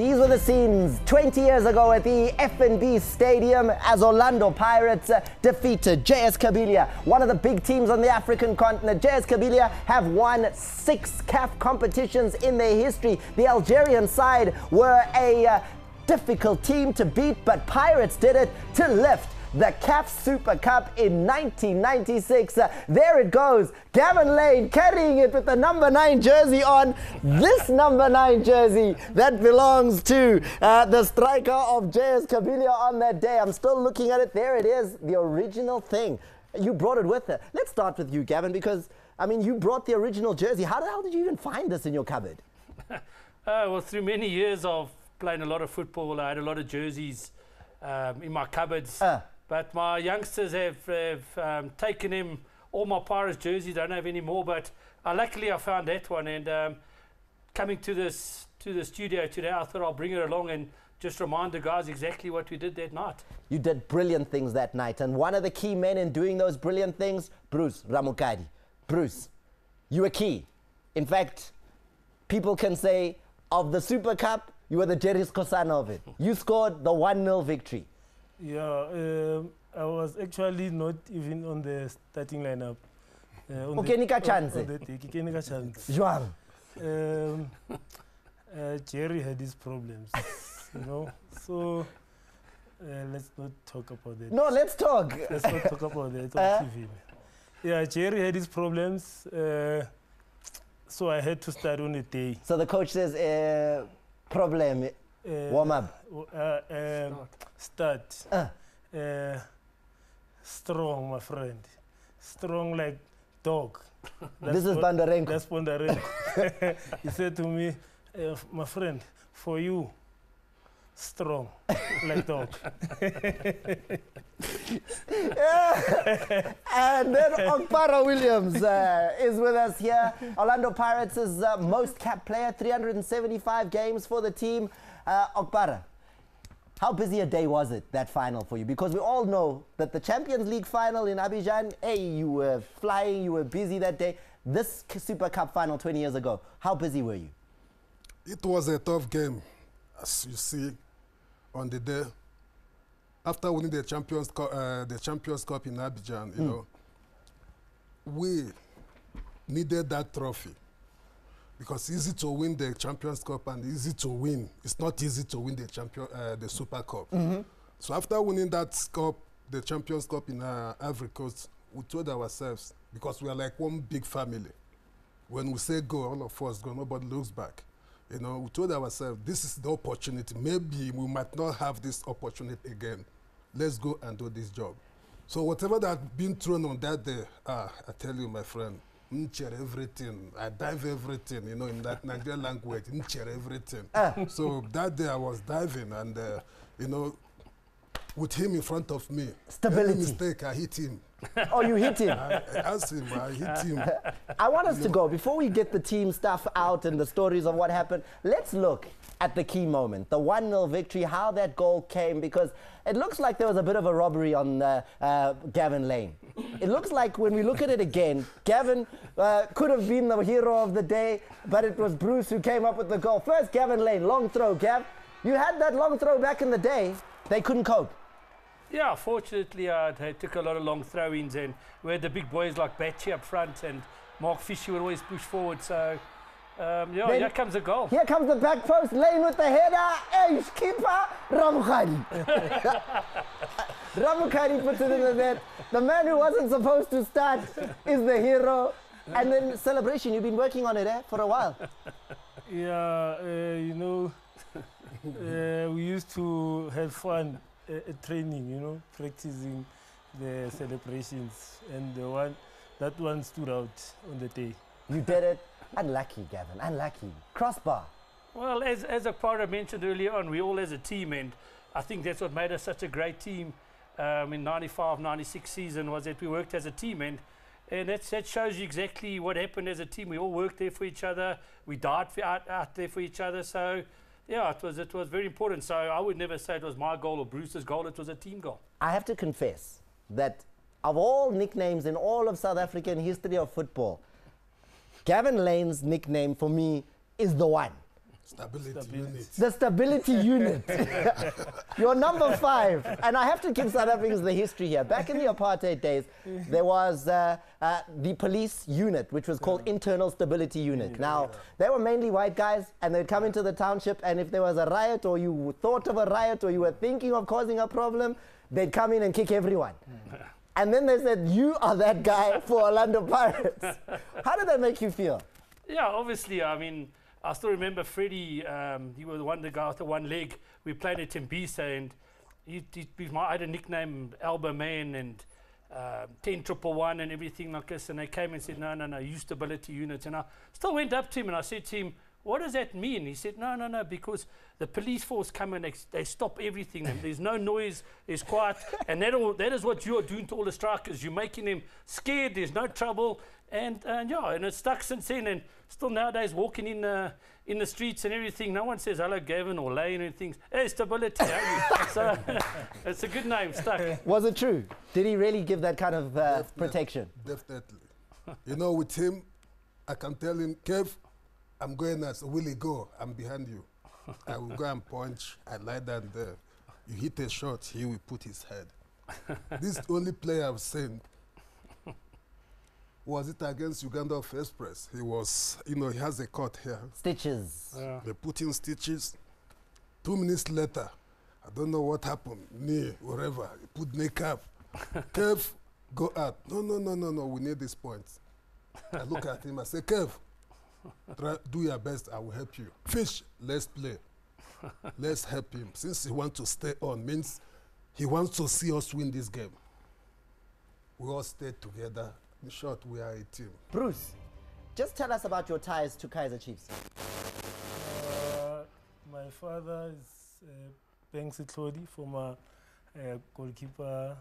These were the scenes 20 years ago at the FNB Stadium as Orlando Pirates defeated JS Kabylie, one of the big teams on the African continent. JS Kabylie have won 6 CAF competitions in their history. The Algerian side were a difficult team to beat, but Pirates did it to lift the CAF Super Cup in 1996. There it goes. Gavin Lane carrying it with the number 9 jersey on. This number 9 jersey that belongs to the striker of JS Kabylie on that day. I'm still looking at it. There it is, the original thing. You brought it with her. Let's start with you, Gavin, because, I mean, you brought the original jersey. How the hell did you even find this in your cupboard? Well, through many years of playing a lot of football, I had a lot of jerseys in my cupboards. But my youngsters have taken him. All my Pirates jerseys, I don't have any more, but luckily I found that one. And coming to the studio today, I thought I'll bring it along and just remind the guys exactly what we did that night. You did brilliant things that night. And one of the key men in doing those brilliant things, Bruce Ramakgadi. Bruce, you were key. In fact, people can say, of the Super Cup, you were the Jeris Kosanovic. You scored the 1-0 victory. Yeah, I was actually not even on the starting lineup. Jerry had his problems, you know. So let's not talk about that. No, let's talk. Let's not talk about that on TV. Yeah, Jerry had his problems, so I had to start on the day. So the coach says, problem. Warm up. Start. Strong, my friend. Strong like dog. This is Bandarengo. That's Bandarengo. He said to me, my friend, for you, strong like dog. And then Okpara Williams is with us here. Orlando Pirates is most capped player, 375 games for the team. Okpara, how busy a day was it, that final for you? Because we all know that the Champions League final in Abidjan, hey, you were flying, you were busy that day. This Super Cup final 20 years ago, how busy were you? It was a tough game, as you see on the day. After winning the Champions Cup in Abidjan, you know, we needed that trophy. Because easy to win the Champions Cup and easy to win. It's not easy to win the Super Cup. So after winning that cup, the Champions Cup in Ivory Coast, we told ourselves, because we are like one big family. When we say go, all of us go, nobody looks back. You know, we told ourselves, this is the opportunity. Maybe we might not have this opportunity again. Let's go and do this job. So whatever that's been thrown on that day, I tell you, my friend, ncher everything. I dive everything, you know, in that Nigerian language, ncher everything. So that day I was diving and, you know, with him in front of me. Stability. Any mistake, I hit him. Oh, you hit him? I asked him, I hit him. I want us to go, before we get the team stuff out and the stories of what happened, let's look at the key moment, the 1-0 victory, how that goal came, because it looks like there was a bit of a robbery on Gavin Lane. It looks like, when we look at it again, Gavin could have been the hero of the day, but it was Bruce who came up with the goal. First, Gavin Lane, long throw. Gav, you had that long throw back in the day. They couldn't cope. Yeah, fortunately, they took a lot of long throw-ins, and we had the big boys like Batchy up front, and Mark Fishy would always push forward, so yeah, here comes the goal. Here comes the back post, Lane with the header, edge keeper, Ramukhari. Ramukhari puts it in the net. The man who wasn't supposed to start is the hero. And then celebration, you've been working on it for a while. Yeah, you know, we used to have fun. Training, you know, practicing the celebrations, and the one, that one stood out on the day. You did it. Unlucky, Gavin, unlucky. Crossbar. Well, as Okpara mentioned earlier on, we all as a team, and I think that's what made us such a great team in 95-96 season, was that we worked as a team, and that shows you exactly what happened as a team. We all worked there for each other. We died out there for each other, so... Yeah, it was very important. So I would never say it was my goal or Bruce's goal. It was a team goal. I have to confess that of all nicknames in all of South African history of football, Gavin Lane's nickname for me is the one. Stability unit. The stability unit. You're number 5. And I have to give South Africans the history here. Back in the apartheid days, there was the police unit, which was called Internal Stability Unit. Now, they were mainly white guys, and they'd come into the township, and if there was a riot, or you thought of a riot, or you were thinking of causing a problem, they'd come in and kick everyone. And then they said, you are that guy for Orlando Pirates. How did that make you feel? Yeah, obviously, I mean, I still remember Freddie, he was the guy with the one leg. We played at Tembisa, and I had a nickname, Elbow Man, and 10-1-1 and everything like this. And they came and said, no, no, no, you stability units. And I still went up to him and I said to him, what does that mean? He said, no, no, no, because the police force come and they stop everything. There's no noise, there's quiet. And that is what you're doing to all the strikers. You're making them scared, there's no trouble. And yeah, and it's stuck since then. And still nowadays, walking in the streets and everything, no one says hello, Gavin or Lane and things. Hey, stability. So it's a good name, stuck. Was it true? Did he really give that kind of protection? Definitely. You know, with him, I can tell him, Kev, I'm going as Willie go. I'm behind you. I will go and punch. I lie down there. You hit a shot, he will put his head. This is the only player I've seen. Was it against Uganda First Press? He was, you know, he has a cut here. Stitches. Yeah. They put in stitches. 2 minutes later, I don't know what happened. Knee, wherever. He put knee cap. Kev, go out. No, no, no, no, no. We need this point. I look at him. I say, Kev, do your best, I will help you. Fish, let's play. Let's help him. Since he wants to stay on, means he wants to see us win this game. We all stay together. In short, we are a team. Bruce, just tell us about your ties to Kaiser Chiefs. My father is Banksy Clody, former goalkeeper.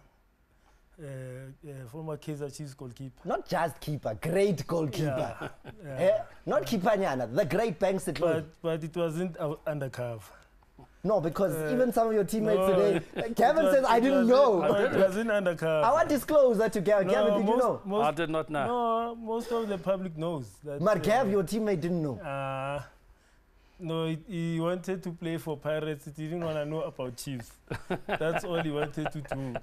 Former Kaiser Chiefs goalkeeper. Not just keeper, great goalkeeper. Yeah, yeah. Not keeper Nyana, the great Banksy Clody. But it wasn't undercover. No, because even some of your teammates today, Gavin says, I didn't know. It wasn't undercover. I want to disclose that to Gavin. No, Gavin, did you know? I did not know. No, most of the public knows. But Gav, your teammate didn't know. No, he wanted to play for Pirates. He didn't want to know about Chiefs. That's all he wanted to do.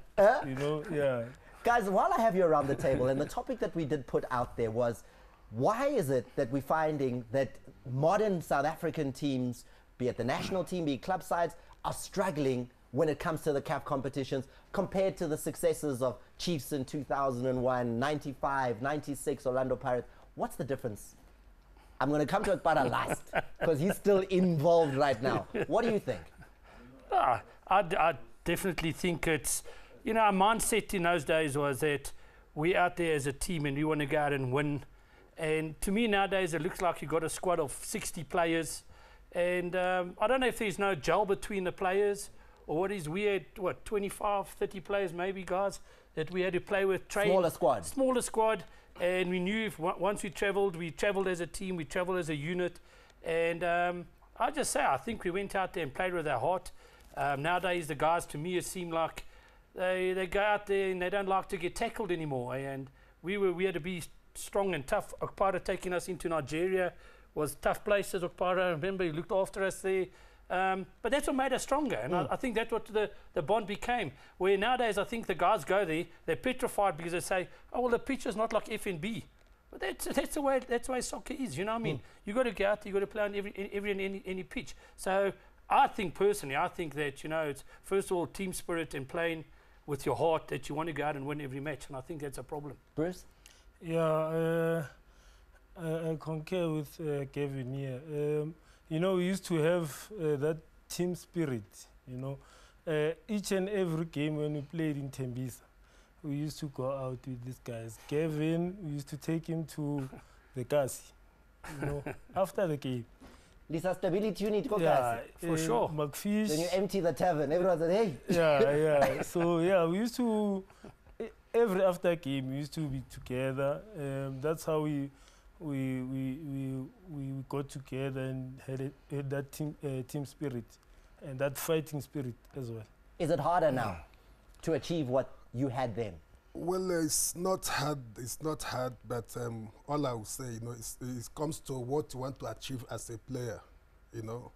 You know, yeah. Guys, while I have you around the table, and the topic that we did put out there was, why is it that we're finding that modern South African teams, be it the national team, be it club sides, are struggling when it comes to the CAF competitions compared to the successes of Chiefs in 2001, 95, 96, Orlando Pirates? What's the difference? I'm going to come to Okpara last, because he's still involved right now. What do you think? I definitely think it's, you know, our mindset in those days was that we're out there as a team and we want to go out and win. And to me nowadays, it looks like you've got a squad of 60 players. And I don't know if there's no gel between the players or what is. We had, what, 25, 30 players maybe, guys, that we had to play with. Smaller squad. Smaller squad. And we knew if once we travelled as a team, we travelled as a unit. And I just say, I think we went out there and played with our heart. Nowadays, the guys, to me, it seemed like they go out there and they don't like to get tackled anymore. And we had to be strong and tough. Okpara taking us into Nigeria was tough places. Okpara, I remember, he looked after us there. But that's what made us stronger, and I think that's what the bond became. Where nowadays I think the guys go there, they're petrified because they say, oh, well, the pitch is not like FNB. But that's the way soccer is, you know what I mean? You got to go out there, you got to play on any pitch. So I think personally, I think that, you know, it's first of all team spirit and playing with your heart, that you want to go out and win every match, and I think that's a problem. Bruce? Yeah, I concur with Gavin here. You know, we used to have that team spirit, you know. Each and every game when we played in Tembisa, we used to go out with these guys. Gavin, we used to take him to the Kasi, you know, after the game. This is stability unit, yeah, for sure. Mark Fishy. Then you empty the tavern, everyone said, hey. Yeah, yeah. So, yeah, we used to, every after game, we used to be together. That's how we got together and had that team spirit and that fighting spirit as well. Is it harder now to achieve what you had then? Well, it's not hard, but all I will say, you know, it comes to what you want to achieve as a player. you know.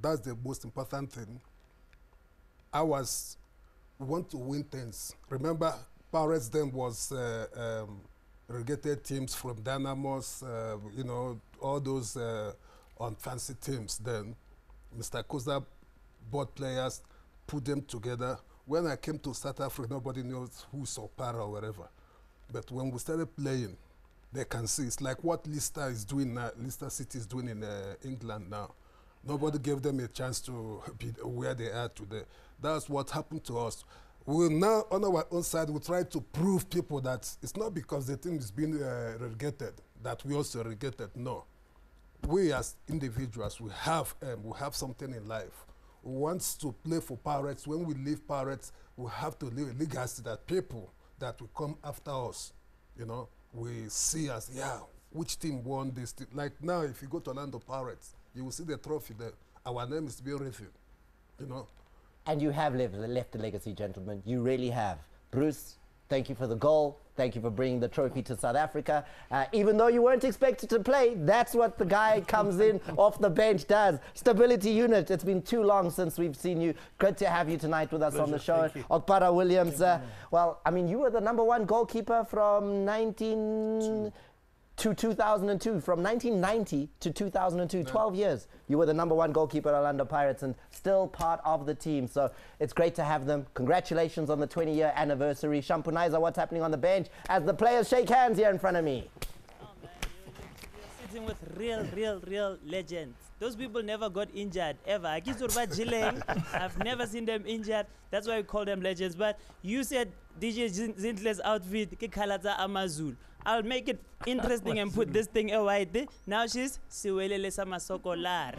That's the most important thing. We want to win things. Remember, Pirates then was relegated teams from Dynamos, you know, all those unfancy teams then. Mr. Kosa bought players, put them together. When I came to South Africa, nobody knows who Sopara or whatever. But when we started playing, they can see. It's like what Leicester is doing now, Leicester City is doing in England now. Nobody gave them a chance to be where they are today. That's what happened to us. We now, on our own side, we try to prove people that it's not because the team is being relegated that we also relegated. No. We as individuals, we have something in life. We want to play for Pirates. When we leave Pirates, we have to leave a legacy that people that will come after us, you know, we see as, yeah, which team won this team. Like now, if you go to Orlando Pirates, you will see the trophy there. Our name is being reviewed, you know. And you have left a legacy, gentlemen. You really have. Bruce, thank you for the goal. Thank you for bringing the trophy to South Africa. Even though you weren't expected to play, that's what the guy comes in off the bench does. Stability unit, it's been too long since we've seen you. Good to have you tonight with us. Pleasure. On the show. Okpara Williams, well, I mean, you were the #1 goalkeeper from 2002, from 1990 to 2002, no. 12 years. You were the #1 goalkeeper at Orlando Pirates and still part of the team. So it's great to have them. Congratulations on the 20-year anniversary. Shampunaiza, what's happening on the bench as the players shake hands here in front of me? Oh, man. You're sitting with real legends. Those people never got injured, ever. I've never seen them injured. That's why we call them legends. But you said DJ Zintle's outfit, Kikalata Amazul. I'll make it interesting and put this thing away. Now she's Siwele le Sama Sokolar.